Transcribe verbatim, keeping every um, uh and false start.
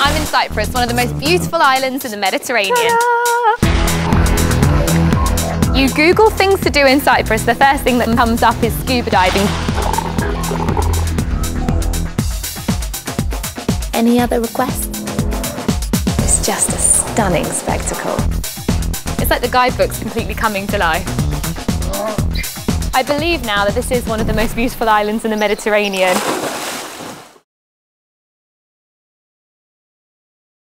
I'm in Cyprus, one of the most beautiful islands in the Mediterranean. You Google things to do in Cyprus, the first thing that comes up is scuba diving. Any other requests? It's just a stunning spectacle. It's like the guidebook's completely coming to life. I believe now that this is one of the most beautiful islands in the Mediterranean.